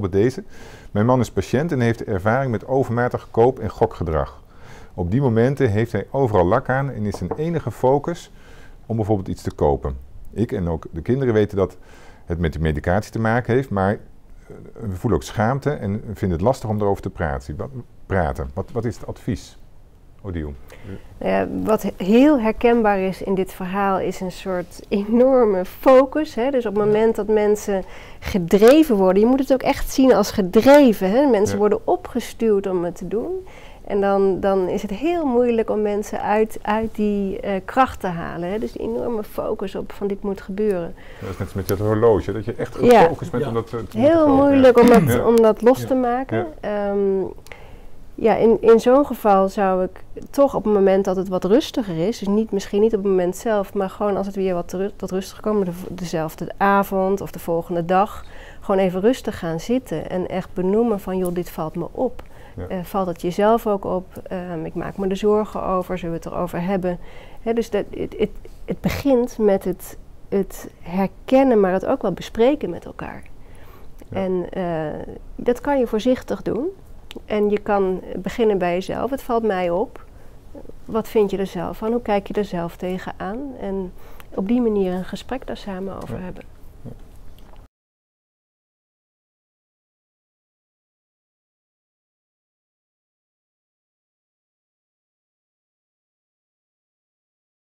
bijvoorbeeld deze. Mijn man is patiënt en heeft ervaring met overmatig koop- en gokgedrag. Op die momenten heeft hij overal lak aan en is zijn enige focus om bijvoorbeeld iets te kopen. Ik en ook de kinderen weten dat het met die medicatie te maken heeft, maar we voelen ook schaamte en vinden het lastig om erover te praten. Wat is het advies? Wat heel herkenbaar is in dit verhaal is een soort enorme focus. Hè? Dus op het moment dat mensen gedreven worden, je moet het ook echt zien als gedreven. Hè? Mensen worden opgestuwd om het te doen. En dan is het heel moeilijk om mensen uit die kracht te halen. Hè? Dus die enorme focus op van dit moet gebeuren. Dat is net met dat horloge, dat je echt gefocust bent om dat te doen. Heel moeilijk om dat los te maken. Ja. Ja, in zo'n geval zou ik toch op het moment dat het wat rustiger is, dus misschien niet op het moment zelf, maar gewoon als het weer wat rustiger komt, dezelfde avond of de volgende dag, gewoon even rustig gaan zitten en echt benoemen van joh, dit valt me op. Ja. Valt het jezelf ook op? Ik maak me er zorgen over, zullen we het erover hebben? Hè, dus het begint met het herkennen, maar het ook wel bespreken met elkaar. Ja. En dat kan je voorzichtig doen. En je kan beginnen bij jezelf. Het valt mij op. Wat vind je er zelf van? Hoe kijk je er zelf tegenaan? En op die manier een gesprek daar samen over hebben. Ja.